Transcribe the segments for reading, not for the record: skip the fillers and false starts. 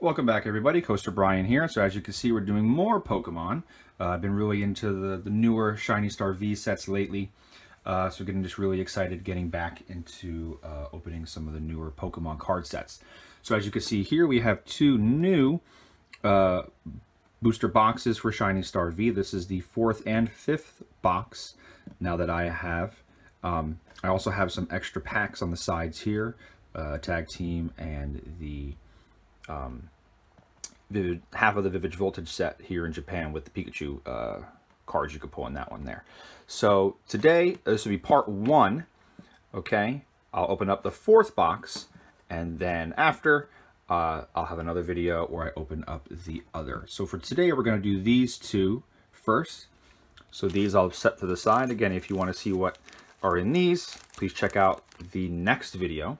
Welcome back, everybody. Coaster Brian here. So as you can see, we're doing more Pokemon. I've been really into the newer Shiny Star V sets lately. So getting just really excited getting back into opening some of the newer Pokemon card sets. So as you can see here, we have two new booster boxes for Shiny Star V. This is the 4th and 5th box now that I have. I also have some extra packs on the sides here, Tag Team and the half of the Vivid Voltage set here in Japan with the Pikachu cards you could pull in that one there. So today, this will be part one, okay? I'll open up the 4th box, and then after, I'll have another video where I open up the other. So for today, we're gonna do these two first. So these I'll set to the side. Again, if you wanna see what are in these, please check out the next video.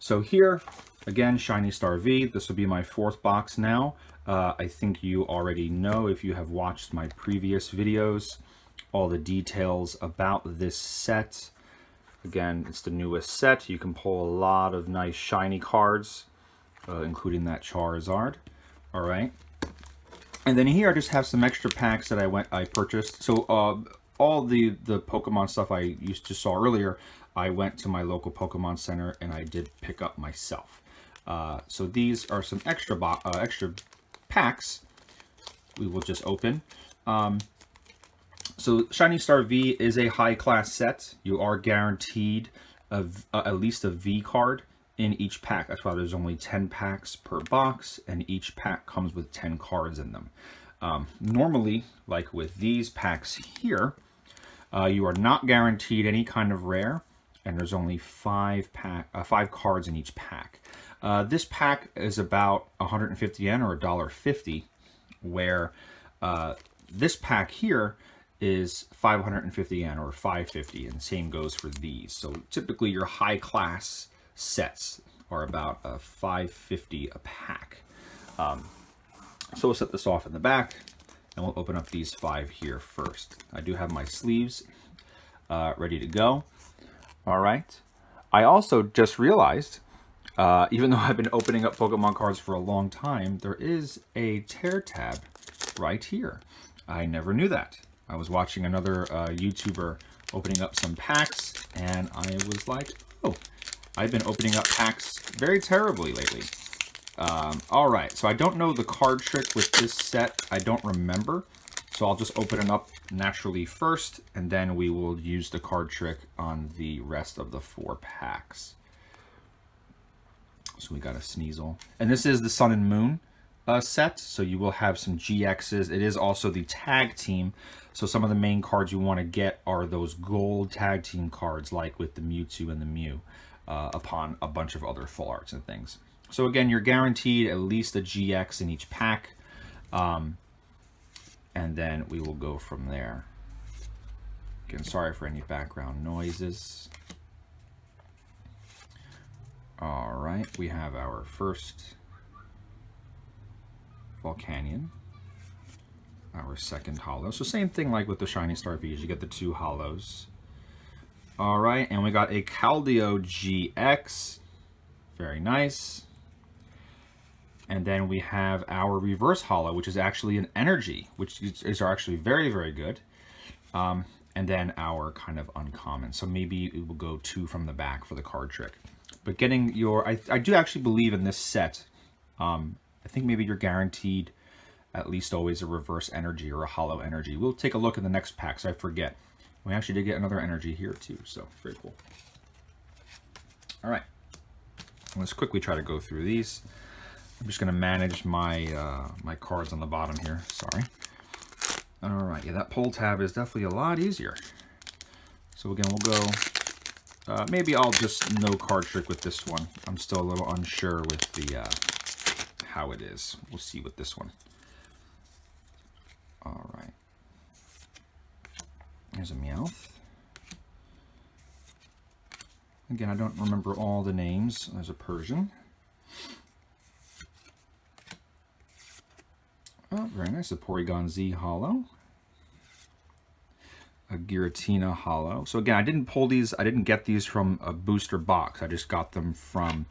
So here, again, Shiny Star V. This will be my 4th box now. I think you already know, if you have watched my previous videos, all the details about this set. Again, it's the newest set. You can pull a lot of nice shiny cards, including that Charizard. All right. And then here I just have some extra packs that I purchased. So all the Pokemon stuff I used to saw earlier, I went to my local Pokemon Center and I did pick up myself. So these are some extra packs we will just open. So Shiny Star V is a high-class set. You are guaranteed at least a V card in each pack. That's why there's only 10 packs per box, and each pack comes with 10 cards in them. Normally, like with these packs here, you are not guaranteed any kind of rare, and there's only 5 cards in each pack. This pack is about 150 yen or $1.50, where this pack here is 550 yen or 550, and same goes for these. So typically your high class sets are about $5.50 a pack. So we'll set this off in the back and we'll open up these 5 here first. I do have my sleeves ready to go. All right. I also just realized, even though I've been opening up Pokemon cards for a long time, there is a tear tab right here. I never knew that. I was watching another YouTuber opening up some packs, and I was like, oh, I've been opening up packs very terribly lately. All right, so I don't know the card trick with this set. I don't remember, so I'll just open it up naturally first, and then we will use the card trick on the rest of the 4 packs. So we got a Sneasel. And this is the Sun and Moon set, so you will have some GXs. It is also the Tag Team, so some of the main cards you want to get are those gold Tag Team cards, like with the Mewtwo and the Mew, upon a bunch of other full arts and things. So again, you're guaranteed at least a GX in each pack, and then we will go from there. Again, sorry for any background noises. All right, we have our first Volcanion, our second holo. So same thing like with the Shiny Star V's, you get the 2 holos. All right, and we got a Caldeo GX, very nice. And then we have our reverse holo, which is actually an energy, which is actually very, very good. And then our kind of uncommon. So maybe we will go 2 from the back for the card trick. But getting your, I do actually believe in this set, I think maybe you're guaranteed at least always a reverse energy or a hollow energy. We'll take a look in the next pack, so I forget. We actually did get another energy here too, so very cool. All right, let's quickly try to go through these. I'm just gonna manage my, my cards on the bottom here, sorry. All right, yeah, that pull tab is definitely a lot easier. So again, we'll go, maybe I'll just no card trick with this one. I'm still a little unsure with the how it is. We'll see with this one. All right. Here's a Meowth. Again, I don't remember all the names. There's a Persian. Oh, very nice. A Porygon Z holo. A Giratina holo. So again, I didn't get these from a booster box. I just got them from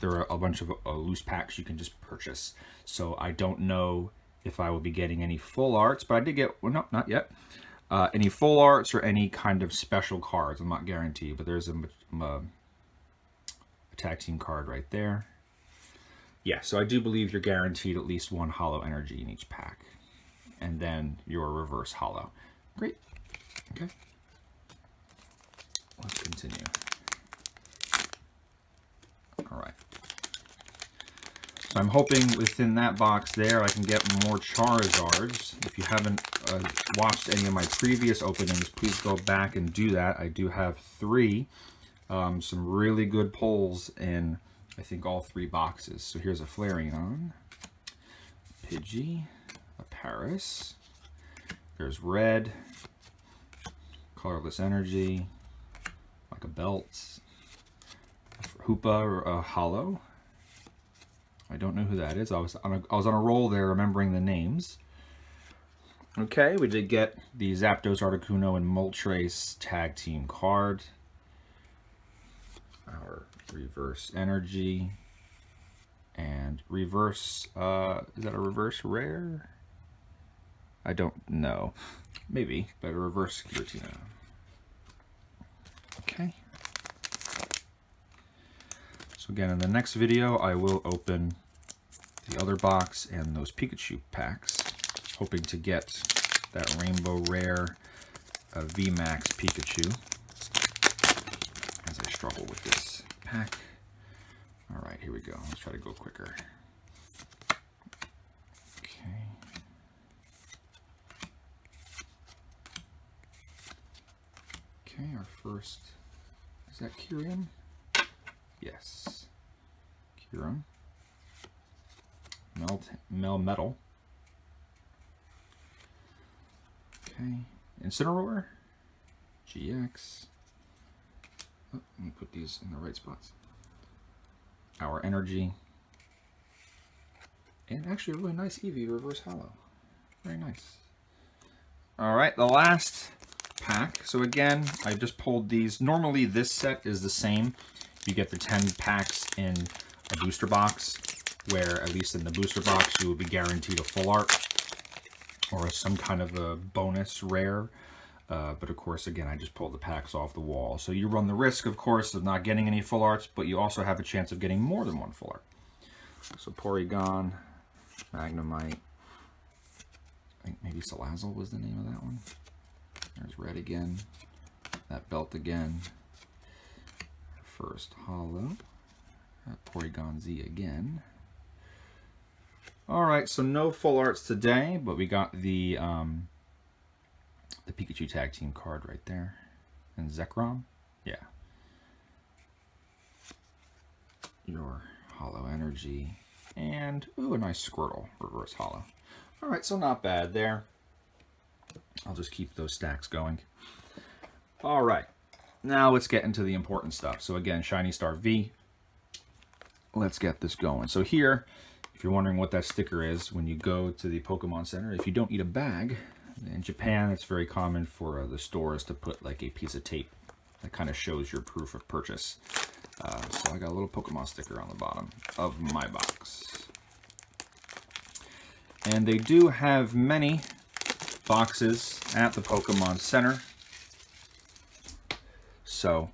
there are a bunch of loose packs you can just purchase. So I don't know if I will be getting any full arts, but I did get, well, no, not yet, any full arts or any kind of special cards. I'm not guaranteed, but there's a tag team card right there. Yeah, so I do believe you're guaranteed at least one holo energy in each pack, and then your reverse holo. Great. Okay. Let's continue. All right. So I'm hoping within that box there I can get more Charizards. If you haven't watched any of my previous openings, please go back and do that. I do have three, some really good pulls in, I think, all three boxes. So here's a Flareon, Pidgey, a Paris. There's red, colorless energy, like a belt, Hoopa, or a holo. I don't know who that is. I was on a roll there remembering the names. Okay, we did get the Zapdos, Articuno, and Moltres tag team card. Our reverse energy and reverse, is that a reverse rare? I don't know. Maybe, but a reverse Giratina. Okay. So again, in the next video, I will open the other box and those Pikachu packs, hoping to get that rainbow rare VMAX Pikachu, as I struggle with this pack. All right, here we go. Let's try to go quicker. Okay. Okay, our first, is that Kyurem? Yes. Kyurem. Melmetal. Okay. Incineroar. GX. Oh, let me put these in the right spots. Our energy. And actually a really nice Eevee reverse holo. Very nice. Alright, the last pack. So again, I just pulled these. Normally this set is the same. You get the 10 packs in a booster box, where at least in the booster box you will be guaranteed a full art or some kind of a bonus rare. But of course, again, I just pulled the packs off the wall. So you run the risk, of course, of not getting any full arts, but you also have a chance of getting more than one full art. So Porygon, Magnemite, I think maybe Salazzle was the name of that one. There's red again, that belt again. First holo, Porygon Z again. All right, so no full arts today, but we got the Pikachu tag team card right there, and Zekrom. Yeah. Your holo energy, and ooh, a nice Squirtle reverse holo. All right, so not bad there. I'll just keep those stacks going. All right. Now let's get into the important stuff. So again, Shiny Star V. Let's get this going. So here, if you're wondering what that sticker is, when you go to the Pokemon Center, if you don't need a bag, in Japan it's very common for the stores to put like a piece of tape that kind of shows your proof of purchase. So I got a little Pokemon sticker on the bottom of my box. And they do have many boxes at the Pokemon Center. So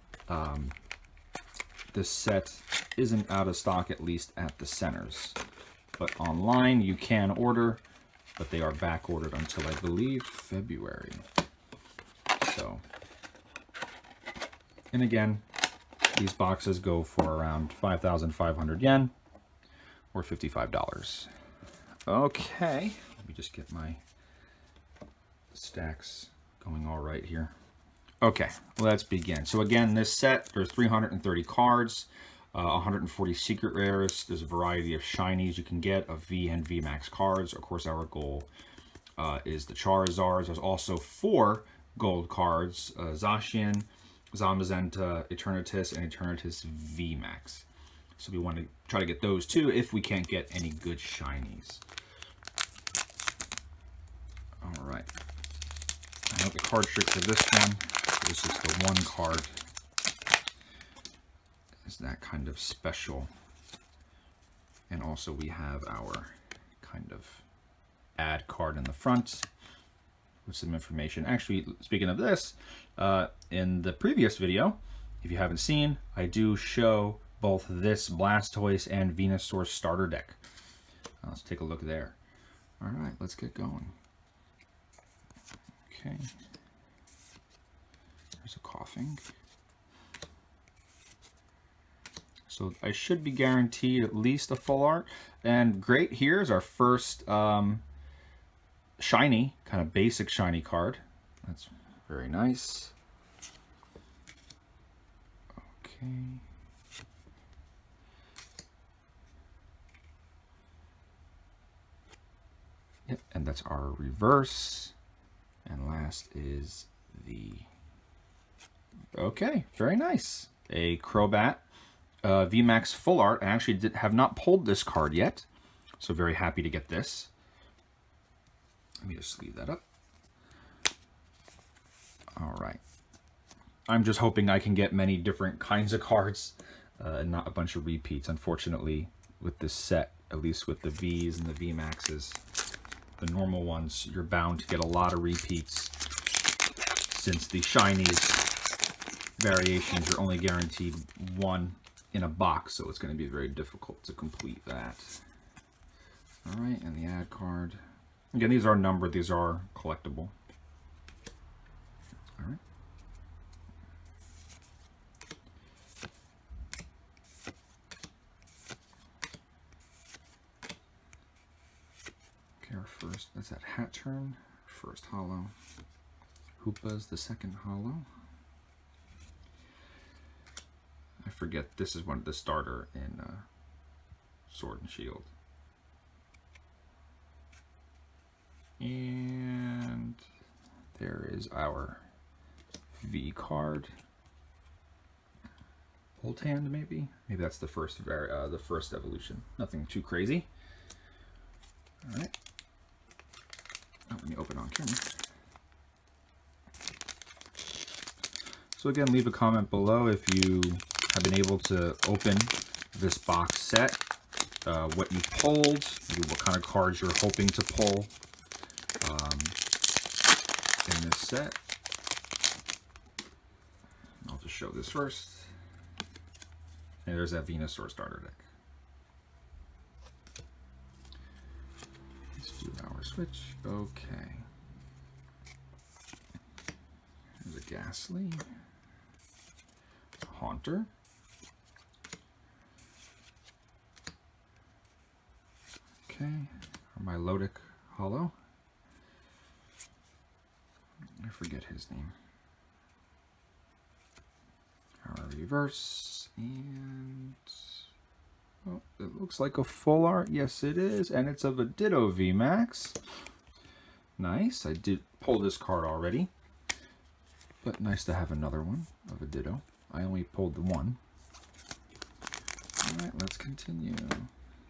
this set isn't out of stock, at least at the centers. But online you can order, but they are back ordered until, I believe, February. So, and again, these boxes go for around 5,500 yen or $55. Okay, let me just get my stacks going all right here. Okay, let's begin. So again, this set, there's 330 cards, 140 secret rares. There's a variety of shinies you can get of V and VMAX cards. Of course, our goal is the Charizards. There's also 4 gold cards, Zacian, Zamazenta, Eternatus, and Eternatus VMAX. So we want to try to get those too if we can't get any good shinies. All right. I know the card trick for this one. This is the one card. is that kind of special. And also we have our kind of ad card in the front with some information. Actually, speaking of this, in the previous video, if you haven't seen, I do show both this Blastoise and Venusaur starter deck. Let's take a look there. All right, let's get going. Okay. There's a coughing. So I should be guaranteed at least a full art. And great, here's our first shiny, kind of basic shiny card. That's very nice. Okay. Yep, and that's our reverse. And last is the... Okay, very nice. A Crobat VMAX full art. I actually have not pulled this card yet, so very happy to get this. Let me just leave that up. All right. I'm just hoping I can get many different kinds of cards, not a bunch of repeats. Unfortunately, with this set, at least with the Vs and the VMAXs, the normal ones, you're bound to get a lot of repeats, since the shinies variations are only guaranteed one in a box, so it's going to be very difficult to complete that. All right, and the ad card. Again, these are numbered, these are collectible. All right. First, that's that Hatterene, first hollow. Hoopa's the second hollow. I forget, this is one of the starter in Sword and Shield. And there is our V card. Voltand, maybe? Maybe that's the first, the first evolution. Nothing too crazy. All right. Let me open on camera. So again, leave a comment below if you have been able to open this box set, what you pulled, maybe what kind of cards you're hoping to pull in this set. I'll just show this first. And there's that Venusaur starter deck. Switch. Okay. There's a Ghastly, a Haunter, okay, our Milotic hollow. I forget his name. Our reverse, and well, it looks like a full art. Yes, it is. And it's of a Ditto VMAX. Nice. I did pull this card already. But nice to have another one of a Ditto. I only pulled the one. Alright, let's continue.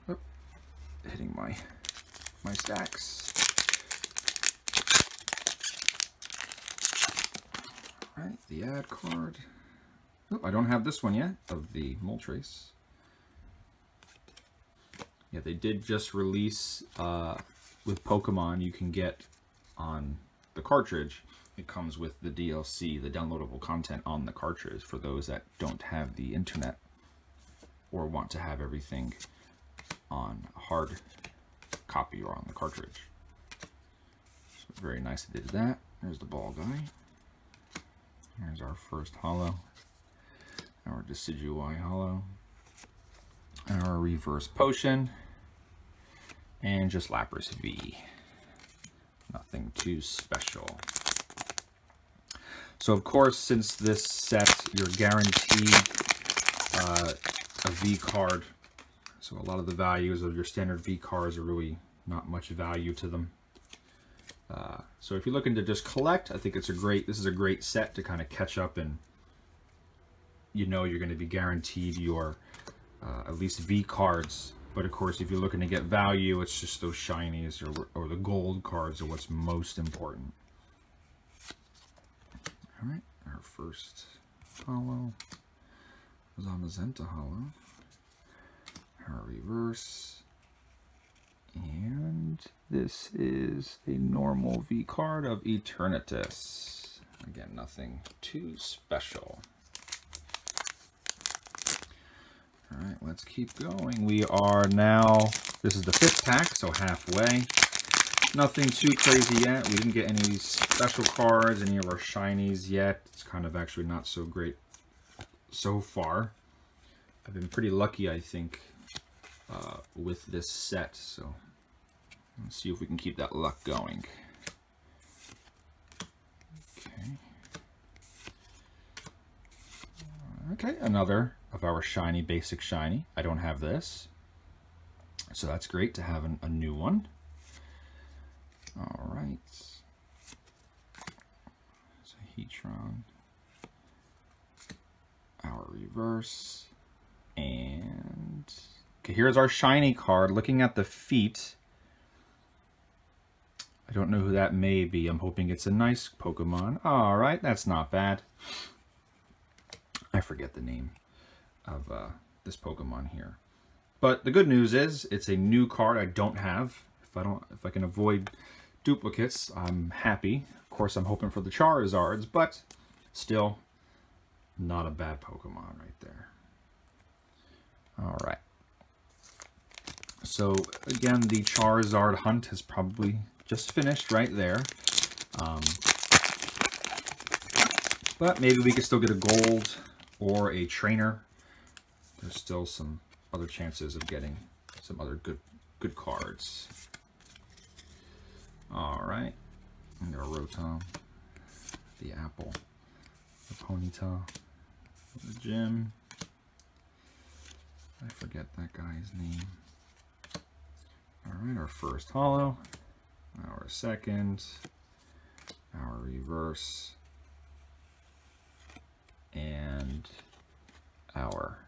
Oh, hitting my stacks. Alright, the ad card. Oh, I don't have this one yet of the Moltres. Yeah, they did just release with Pokemon, you can get on the cartridge. It comes with the DLC, the downloadable content on the cartridge for those that don't have the internet or want to have everything on a hard copy or on the cartridge. So very nice they did that. There's the ball guy. There's our first holo. Our Decidueye holo. Our reverse potion, and just Lapras V. Nothing too special. So of course, since this set, you're guaranteed a V card. So a lot of the values of your standard V cards are really not much value to them. So if you're looking to just collect, I think it's a great, this is a great set to kind of catch up, and you know you're going to be guaranteed your at least V cards, but of course if you're looking to get value, it's just those shinies or the gold cards are what's most important. All right, our first hollow, Zamazenta Hollow, our reverse, and this is a normal V card of Eternatus. Again, nothing too special. All right, let's keep going. We are now, this is the fifth pack, so halfway. Nothing too crazy yet. We didn't get any special cards, any of our shinies yet. It's kind of actually not so great so far. I've been pretty lucky, I think, with this set. So let's see if we can keep that luck going. Okay. Okay, another of our shiny, basic shiny. I don't have this, so that's great to have a new one. All right, so Heatran, our reverse, and okay, here's our shiny card. Looking at the feet, I don't know who that may be. I'm hoping it's a nice Pokemon. All right, that's not bad. I forget the name of this Pokemon here, but the good news is it's a new card I don't have. If I can avoid duplicates, I'm happy. Of course, I'm hoping for the Charizards, but still not a bad Pokemon right there. All right. So again, the Charizard hunt has probably just finished right there. But maybe we could still get a gold or a trainer. There's still some other chances of getting some other good cards. All right, we got a Rotom, the Apple, the Ponyta, the Gym. I forget that guy's name. All right, our first holo, our second, our reverse, and our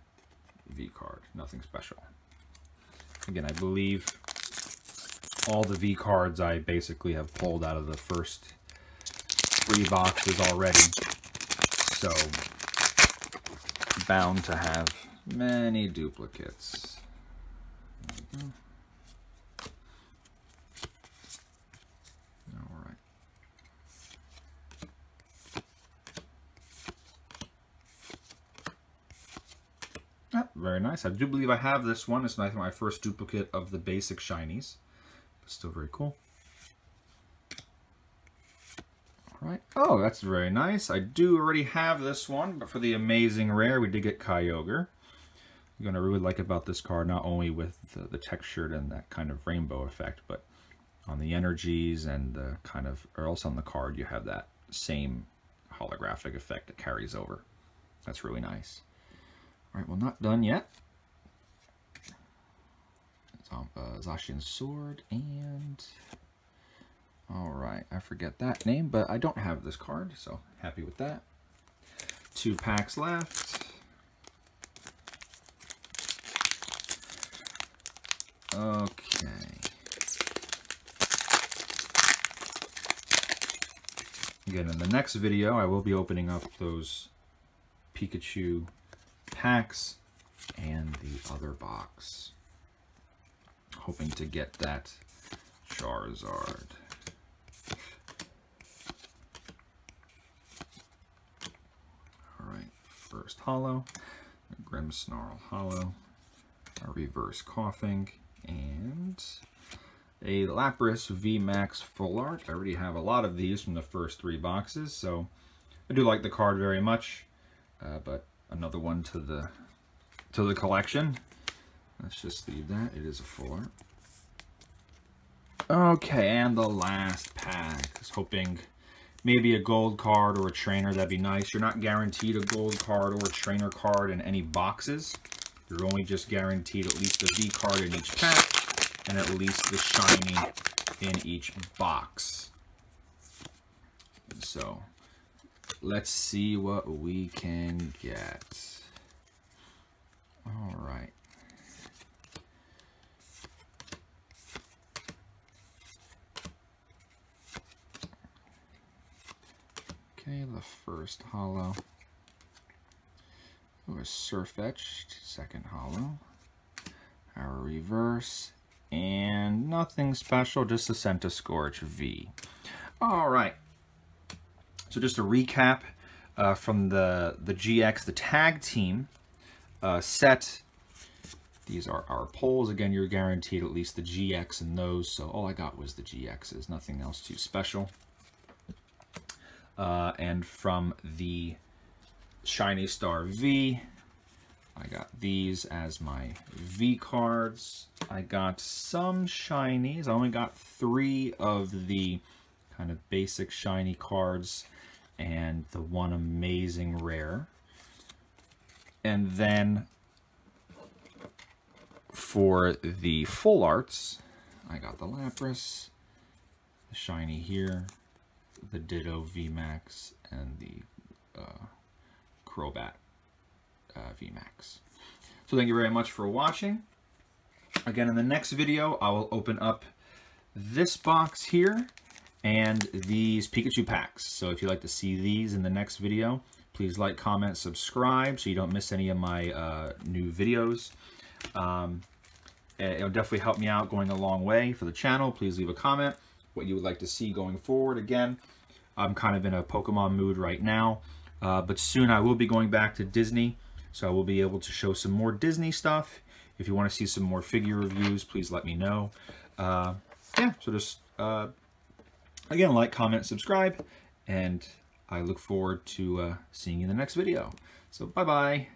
V card. Nothing special. Again, I believe all the V cards I basically have pulled out of the first three boxes already, so bound to have many duplicates. There we go. All right. Ah, very nice. I do believe I have this one. It's my first duplicate of the basic shinies. Still very cool. All right. Oh, that's very nice. I do already have this one, but for the amazing rare, we did get Kyogre. I'm going to really like about this card, not only with the textured and that kind of rainbow effect, but on the energies and the kind of, or else on the card, you have that same holographic effect that carries over. That's really nice. All right. Well, not done yet. Zacian Sword, and alright, I forget that name, but I don't have this card, so happy with that. Two packs left. Okay. Again, in the next video, I will be opening up those Pikachu packs and the other box. Hoping to get that Charizard. Alright, first holo, Grimmsnarl holo, a reverse Koffing, and a Lapras VMAX Full Art. I already have a lot of these from the first three boxes, so I do like the card very much, but another one to the collection. Let's just leave that. It is a full art. Okay, and the last pack. I was hoping maybe a gold card or a trainer. That'd be nice. You're not guaranteed a gold card or a trainer card in any boxes. You're only just guaranteed at least the V card in each pack and at least the shiny in each box. So, let's see what we can get. All right. The first holo. Oh, a Sirfetch'd, second holo, our reverse, and nothing special, just a Centiskorch V. All right, so just a recap from the GX, the tag team set. These are our pulls. Again, you're guaranteed at least the GX in those, so all I got was the GXs, nothing else too special. And from the Shiny Star V, I got these as my V cards. I got some shinies. I only got 3 of the kind of basic shiny cards and the one amazing rare. And then for the full arts, I got the Lapras, the shiny here, the Ditto VMAX, and the Crobat VMAX. So thank you very much for watching. Again, in the next video, I will open up this box here and these Pikachu packs. So if you'd like to see these in the next video, please like, comment, subscribe so you don't miss any of my new videos. It'll definitely help me out, going a long way for the channel. Please leave a comment what you would like to see going forward. Again, I'm kind of in a Pokemon mood right now, but soon I will be going back to Disney, so I will be able to show some more Disney stuff. If you want to see some more figure reviews, please let me know. Yeah, so just again, like, comment, subscribe, and I look forward to seeing you in the next video. So bye bye.